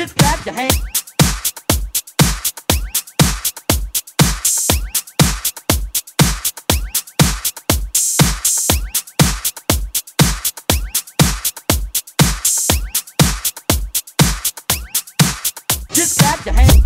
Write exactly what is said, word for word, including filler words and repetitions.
Just clap your hands. Just clap your hands.